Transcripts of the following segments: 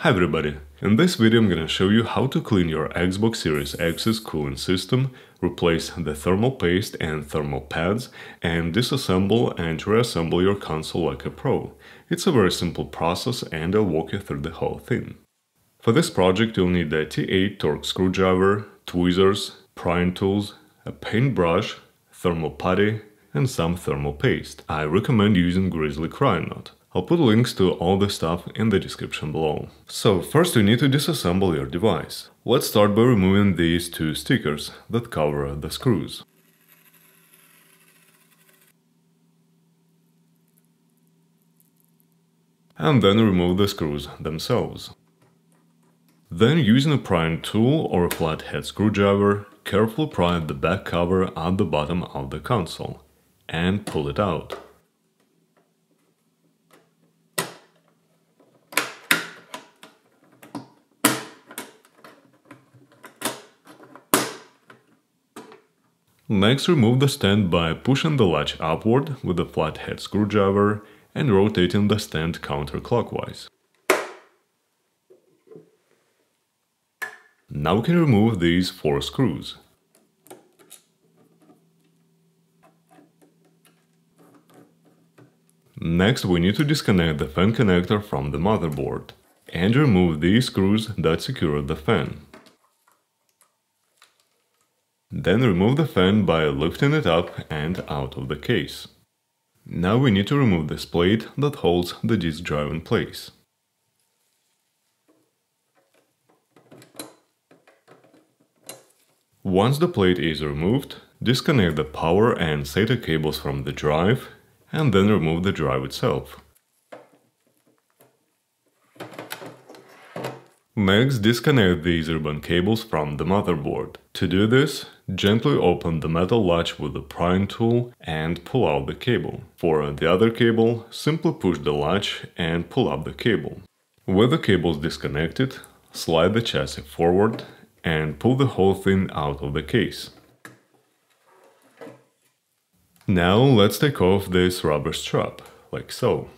Hi everybody! In this video I'm gonna show you how to clean your Xbox Series X's cooling system, replace the thermal paste and thermal pads, and disassemble and reassemble your console like a pro. It's a very simple process and I'll walk you through the whole thing. For this project you'll need a T8 Torx screwdriver, tweezers, prying tools, a paintbrush, thermal putty, and some thermal paste. I recommend using Grizzly Kryonaut. I'll put links to all the stuff in the description below. So first you need to disassemble your device. Let's start by removing these two stickers that cover the screws. And then remove the screws themselves. Then using a prying tool or a flathead screwdriver, carefully pry the back cover at the bottom of the console and pull it out. Next, remove the stand by pushing the latch upward with a flathead screwdriver and rotating the stand counterclockwise. Now we can remove these four screws. Next, we need to disconnect the fan connector from the motherboard and remove these screws that secure the fan. Then remove the fan by lifting it up and out of the case. Now we need to remove this plate that holds the disk drive in place. Once the plate is removed, disconnect the power and SATA cables from the drive, and then remove the drive itself. Next, disconnect these ribbon cables from the motherboard. To do this, gently open the metal latch with the prying tool and pull out the cable. For the other cable, simply push the latch and pull up the cable. With the cables disconnected, slide the chassis forward and pull the whole thing out of the case. Now let's take off this rubber strap, like so.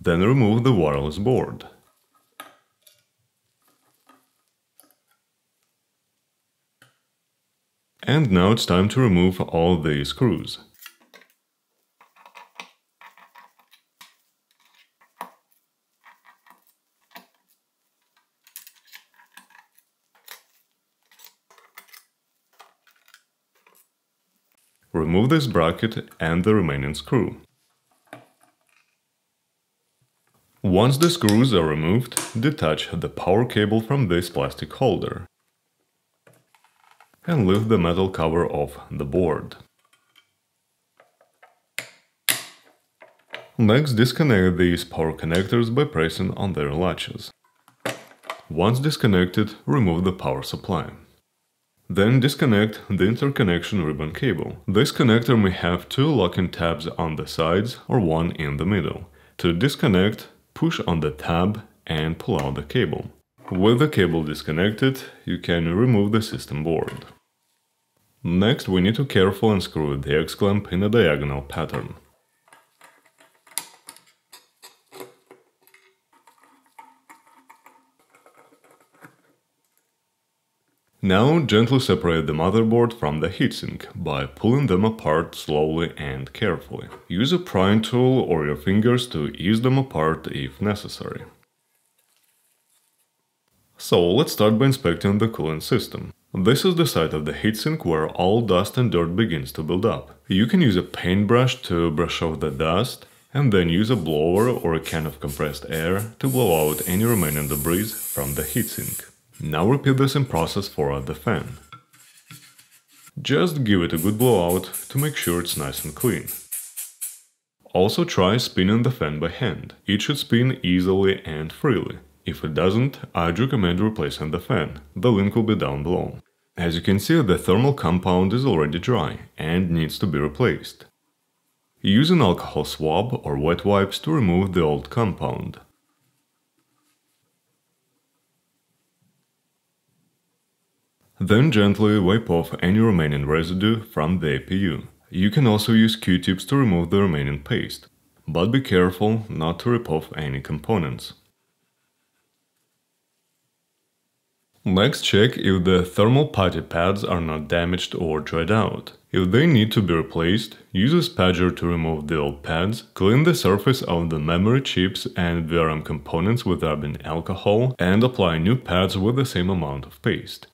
Then remove the wireless board. And now it's time to remove all the screws. Remove this bracket and the remaining screw. Once the screws are removed, detach the power cable from this plastic holder and lift the metal cover off the board. Next, disconnect these power connectors by pressing on their latches. Once disconnected, remove the power supply. Then disconnect the interconnection ribbon cable. This connector may have two locking tabs on the sides or one in the middle. To disconnect, push on the tab and pull out the cable. With the cable disconnected, you can remove the system board. Next, we need to carefully unscrew the X-clamp in a diagonal pattern. Now, gently separate the motherboard from the heatsink by pulling them apart slowly and carefully. Use a prying tool or your fingers to ease them apart if necessary. So, let's start by inspecting the cooling system. This is the side of the heatsink where all dust and dirt begins to build up. You can use a paintbrush to brush off the dust, and then use a blower or a can of compressed air to blow out any remaining debris from the heatsink. Now repeat the same process for the fan. Just give it a good blowout to make sure it's nice and clean. Also try spinning the fan by hand. It should spin easily and freely. If it doesn't, I'd recommend replacing the fan. The link will be down below. As you can see, the thermal compound is already dry and needs to be replaced. Use an alcohol swab or wet wipes to remove the old compound. Then gently wipe off any remaining residue from the APU. You can also use Q-tips to remove the remaining paste. but be careful not to rip off any components. Next, check if the thermal putty pads are not damaged or dried out. If they need to be replaced, use a spudger to remove the old pads, clean the surface of the memory chips and VRM components with rubbing alcohol, and apply new pads with the same amount of paste.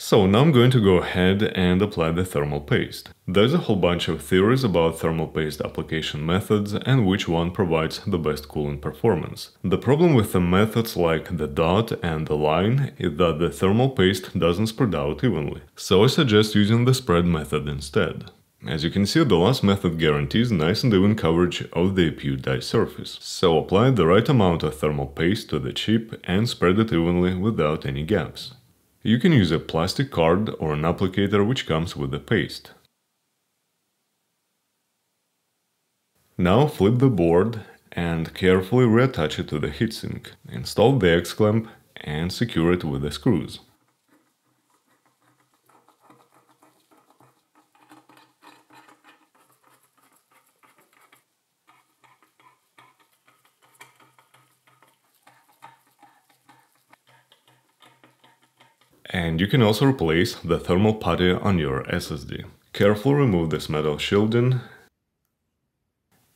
So now I'm going to go ahead and apply the thermal paste. There's a whole bunch of theories about thermal paste application methods and which one provides the best cooling performance. The problem with the methods like the dot and the line is that the thermal paste doesn't spread out evenly, so I suggest using the spread method instead. As you can see, the last method guarantees nice and even coverage of the APU die surface, so apply the right amount of thermal paste to the chip and spread it evenly without any gaps. You can use a plastic card or an applicator which comes with the paste. Now flip the board and carefully reattach it to the heatsink. Install the X-clamp and secure it with the screws. And you can also replace the thermal putty on your SSD. Carefully remove this metal shielding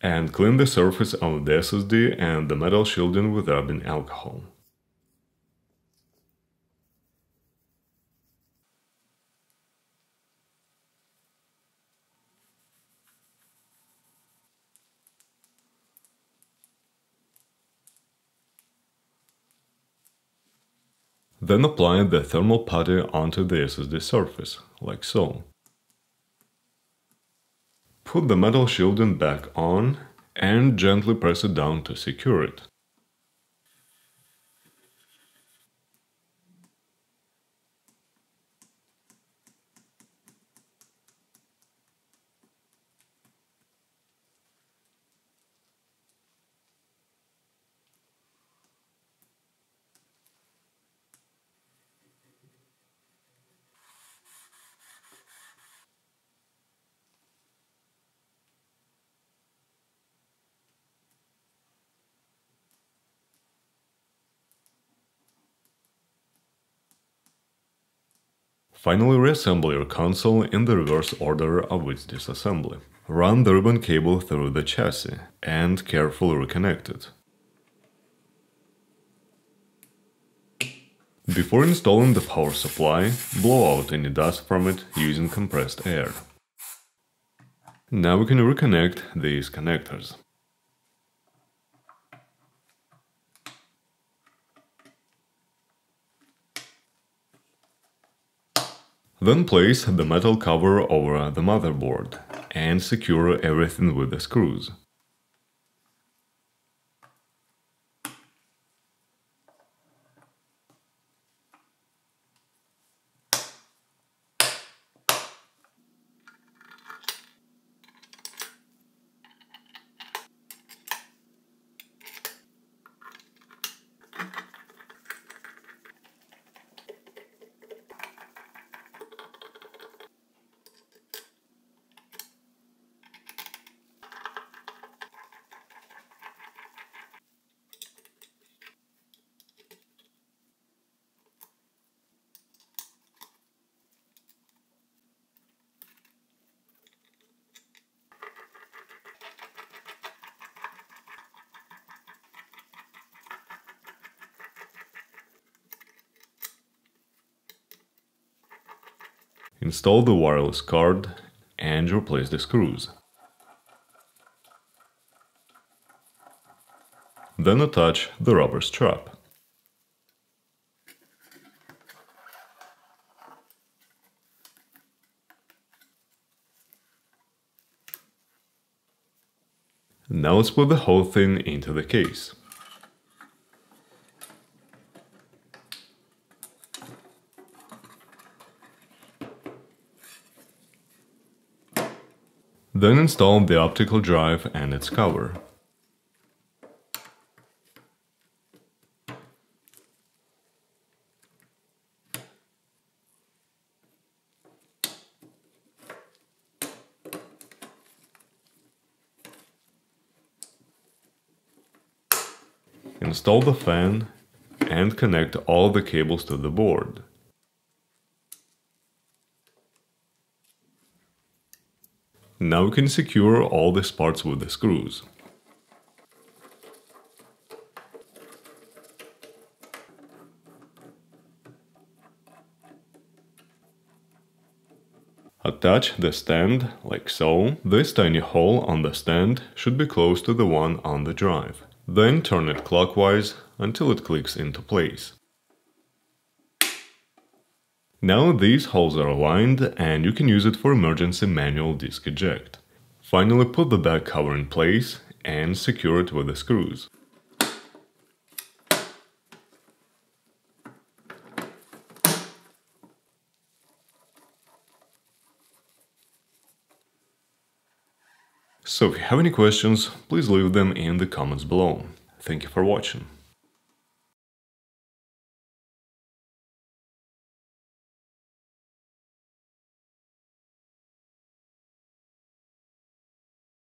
and clean the surface of the SSD and the metal shielding with rubbing alcohol. Then apply the thermal putty onto the SSD surface, like so. Put the metal shielding back on and gently press it down to secure it. Finally, reassemble your console in the reverse order of its disassembly. Run the ribbon cable through the chassis and carefully reconnect it. Before installing the power supply, blow out any dust from it using compressed air. Now we can reconnect these connectors. Then place the metal cover over the motherboard and secure everything with the screws. Install the wireless card and replace the screws. Then attach the rubber strap. Now let's put the whole thing into the case. Then install the optical drive and its cover. Install the fan and connect all the cables to the board. Now we can secure all these parts with the screws. Attach the stand, like so. This tiny hole on the stand should be close to the one on the drive. Then turn it clockwise until it clicks into place. Now these holes are aligned and you can use it for emergency manual disk eject. Finally, put the back cover in place and secure it with the screws. So if you have any questions, please leave them in the comments below. Thank you for watching.